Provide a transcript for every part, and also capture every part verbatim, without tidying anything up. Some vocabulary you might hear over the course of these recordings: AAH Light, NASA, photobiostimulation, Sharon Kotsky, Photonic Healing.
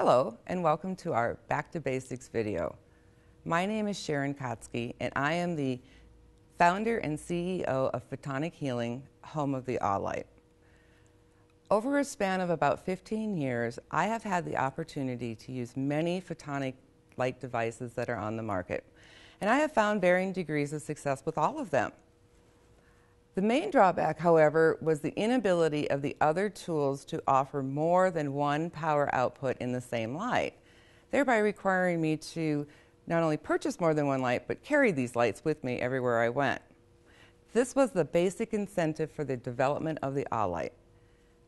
Hello and welcome to our Back to Basics video. My name is Sharon Kotsky and I am the founder and C E O of Photonic Healing, home of the A A H Light. Over a span of about fifteen years, I have had the opportunity to use many photonic light devices that are on the market, and I have found varying degrees of success with all of them. The main drawback, however, was the inability of the other tools to offer more than one power output in the same light, thereby requiring me to not only purchase more than one light, but carry these lights with me everywhere I went. This was the basic incentive for the development of the A A H Light,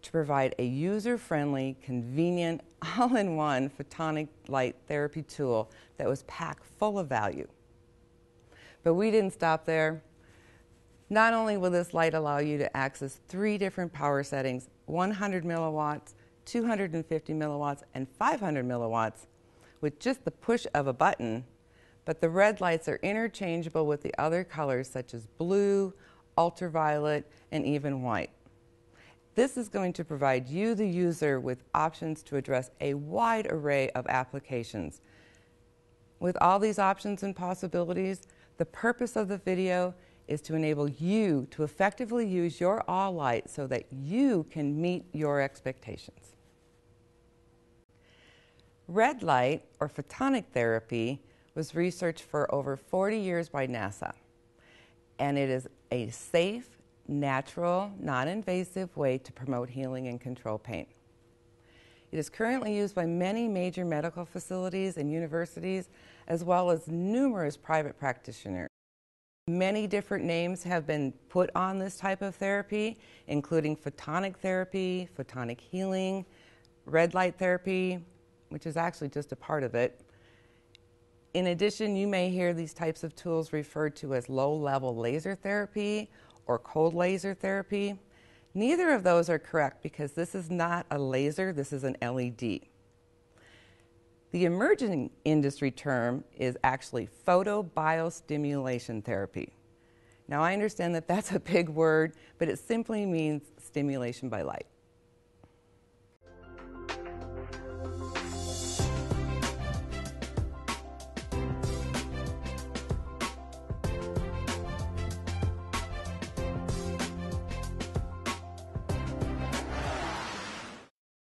to provide a user-friendly, convenient, all-in-one photonic light therapy tool that was packed full of value. But we didn't stop there. Not only will this light allow you to access three different power settings, one hundred milliwatts, two hundred fifty milliwatts, and five hundred milliwatts, with just the push of a button, but the red lights are interchangeable with the other colors such as blue, ultraviolet, and even white. This is going to provide you, the user, with options to address a wide array of applications. With all these options and possibilities, the purpose of the video is to enable you to effectively use your A A H Light so that you can meet your expectations. Red light, or photonic therapy, was researched for over forty years by NASA, and it is a safe, natural, non-invasive way to promote healing and control pain. It is currently used by many major medical facilities and universities, as well as numerous private practitioners. Many different names have been put on this type of therapy, including photonic therapy, photonic healing, red light therapy, which is actually just a part of it. In addition, you may hear these types of tools referred to as low-level laser therapy or cold laser therapy. Neither of those are correct because this is not a laser, this is an L E D. The emerging industry term is actually photobiostimulation therapy. Now I understand that that's a big word, but it simply means stimulation by light.